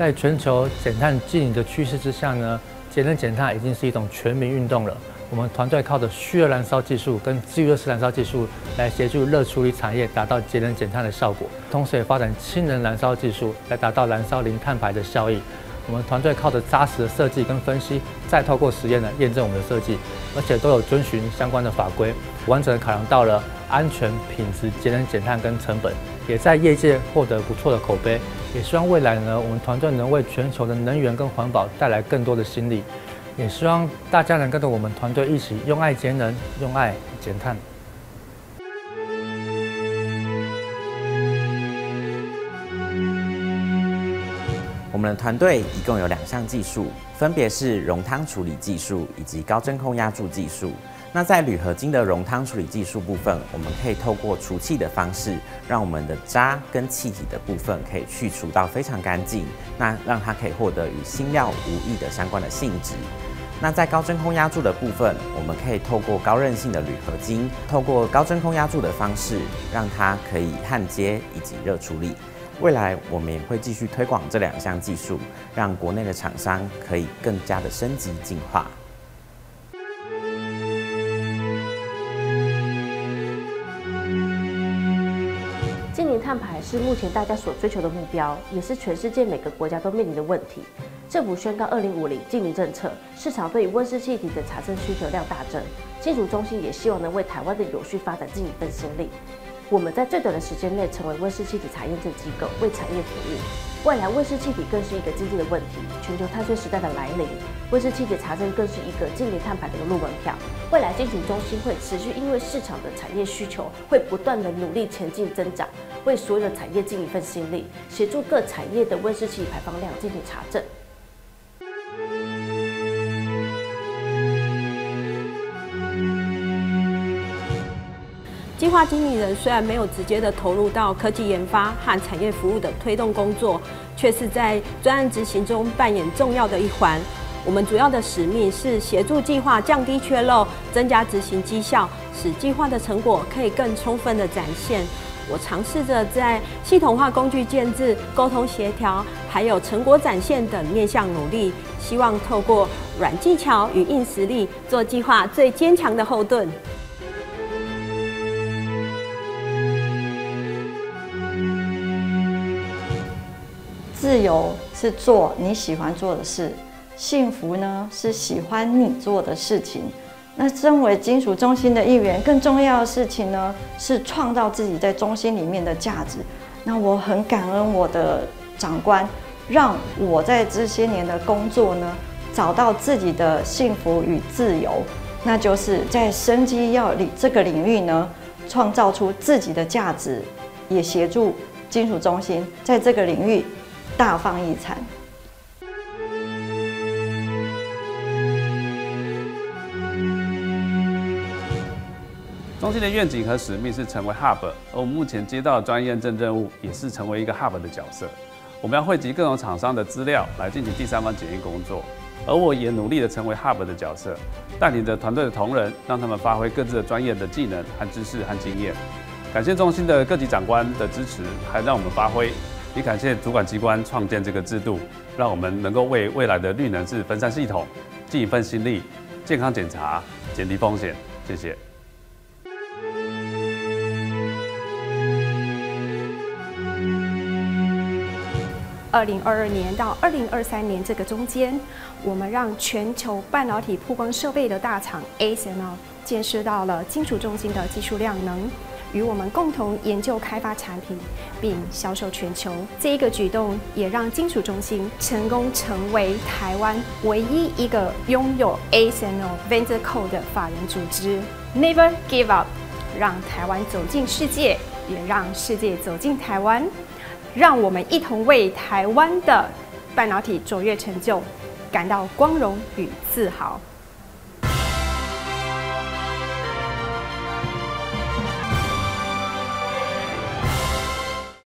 在全球减碳净零的趋势之下呢，节能减碳已经是一种全民运动了。我们团队靠着蓄热燃烧技术跟自愈热式燃烧技术来协助热处理产业达到节能减碳的效果，同时也发展氢能燃烧技术来达到燃烧零碳排的效益。 我们团队靠着扎实的设计跟分析，再透过实验来验证我们的设计，而且都有遵循相关的法规，完整的考量到了安全、品质、节能减碳跟成本，也在业界获得不错的口碑。也希望未来呢，我们团队能为全球的能源跟环保带来更多的新力，也希望大家能跟着我们团队一起用爱节能，用爱减碳。我们的团队一共有2项技术，分别是熔汤处理技术以及高真空压铸技术。那在铝合金的熔汤处理技术部分，我们可以透过除气的方式，让我们的渣跟气体的部分可以去除到非常干净，那让它可以获得与新料无异的相关的性质。 那在高真空压铸的部分，我们可以透过高韧性的铝合金，透过高真空压铸的方式，让它可以焊接以及热处理。未来我们也会继续推广这2项技术，让国内的厂商可以更加的升级进化。净零碳排是目前大家所追求的目标，也是全世界每个国家都面临的问题。 政府宣告2050净零政策，市场对于温室气体的产生需求量大增。金属中心也希望能为台湾的有序发展尽一份心力。我们在最短的时间内成为温室气体产业链机构，为产业服务。未来温室气体更是一个经济的问题，全球碳税时代的来临，温室气体查证更是一个净零碳排的入门票。未来金属中心会持续因为市场的产业需求，会不断的努力前进增长，为所有的产业尽一份心力，协助各产业的温室气体排放量进行查证。 计划经理人虽然没有直接的投入到科技研发和产业服务的推动工作，却是在专案执行中扮演重要的一环。我们主要的使命是协助计划降低缺漏，增加执行绩效，使计划的成果可以更充分的展现。我尝试着在系统化工具建制、沟通协调，还有成果展现等面向努力，希望透过软技巧与硬实力，做计划最坚强的后盾。 自由是做你喜欢做的事，幸福呢是喜欢你做的事情。那身为金属中心的一员，更重要的事情呢是创造自己在中心里面的价值。那我很感恩我的长官，让我在这些年的工作呢找到自己的幸福与自由，那就是在生机药理这个领域呢创造出自己的价值，也协助金属中心在这个领域。 大放异彩。中心的愿景和使命是成为 Hub， 而我们目前接到的专业认证任务也是成为一个 Hub 的角色。我们要汇集各种厂商的资料来进行第三方检验工作，而我也努力的成为 Hub 的角色，带领着团队的同仁，让他们发挥各自的专业的技能和知识和经验。感谢中心的各级长官的支持，还让我们发挥。 也感谢主管机关创建这个制度，让我们能够为未来的绿能是分散系统尽一份心力，健康检查，减低风险。谢谢。2022年到2023年这个中间，我们让全球半导体曝光设备的大厂 ASML 见识到了金属中心的技术量能。 与我们共同研究开发产品，并销售全球。这一个举动也让金属中心成功成为台湾唯一一个拥有 ASML Venture Code 的法人组织。Never give up， 让台湾走进世界，也让世界走进台湾。让我们一同为台湾的半导体卓越成就感到光荣与自豪。